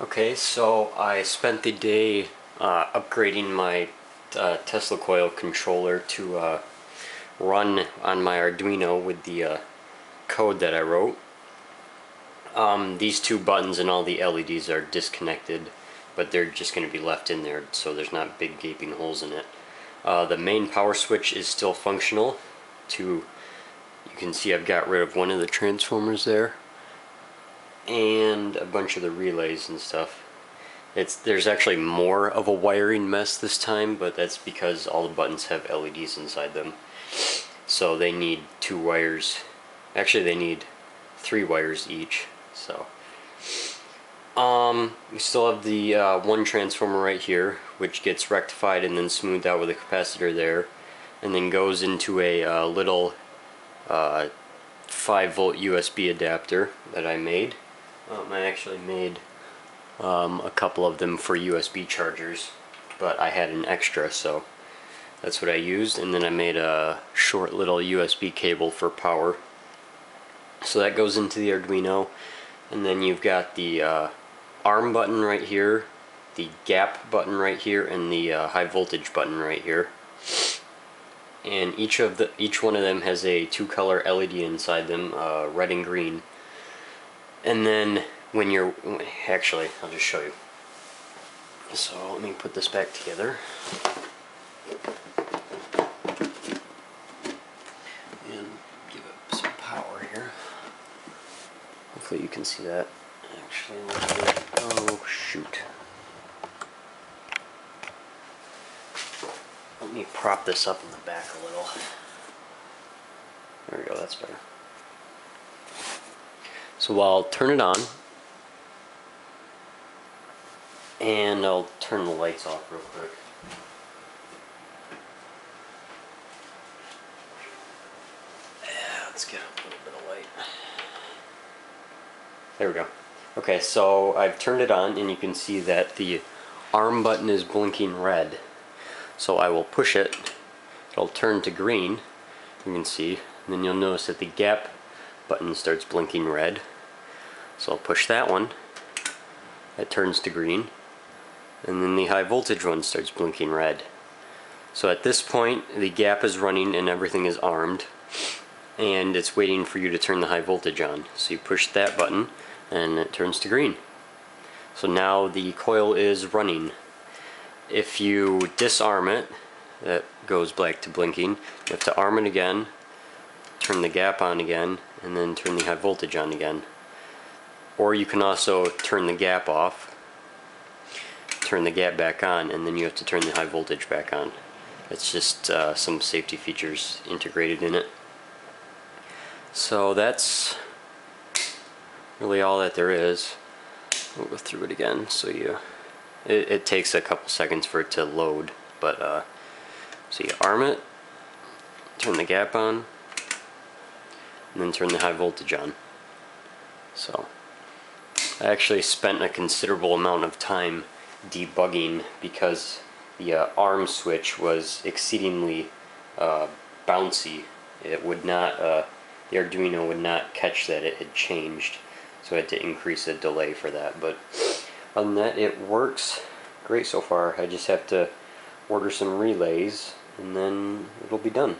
Okay, so I spent the day upgrading my Tesla coil controller to run on my Arduino with the code that I wrote. These two buttons and all the LEDs are disconnected, but they're just going to be left in there so there's not big gaping holes in it. The main power switch is still functional. You can see I've got rid of one of the transformers there, and a bunch of the relays and stuff. There's actually more of a wiring mess this time, but that's because all the buttons have LEDs inside them. So they need two wires. Actually, they need three wires each. So we still have the one transformer right here, which gets rectified and then smoothed out with a capacitor there, and then goes into a little 5-volt USB adapter that I made. I actually made a couple of them for USB chargers, but I had an extra, so that's what I used. And then I made a short little USB cable for power, so that goes into the Arduino. And then you've got the arm button right here, the gap button right here, and the high voltage button right here. And each one of them has a two-color LED inside them, red and green. And then when you're actually, I'll just show you. So let me put this back together. And give it some power here. Hopefully you can see that. Actually, oh shoot. Let me prop this up in the back a little. There we go, that's better. So I'll turn it on, and I'll turn the lights off real quick. Yeah, let's get a little bit of light. There we go. Okay, so I've turned it on, and you can see that the arm button is blinking red. So I will push it, it'll turn to green, you can see, and then you'll notice that the gap button starts blinking red. So I'll push that one, it turns to green, and then the high voltage one starts blinking red. So at this point the gap is running and everything is armed, and it's waiting for you to turn the high voltage on. So you push that button and it turns to green. So now the coil is running. If you disarm it, that goes back to blinking. You have to arm it again, turn the gap on again, and then turn the high voltage on again. Or you can also turn the gap off, turn the gap back on, and then you have to turn the high voltage back on. It's just some safety features integrated in it. So that's really all that there is. We'll go through it again so you... It takes a couple seconds for it to load, but so you arm it, turn the gap on, and then turn the high voltage on. So I actually spent a considerable amount of time debugging because the arm switch was exceedingly bouncy. It would not, the Arduino would not catch that it had changed, so I had to increase the delay for that. But other than that, it works great so far. I just have to order some relays, and then it'll be done.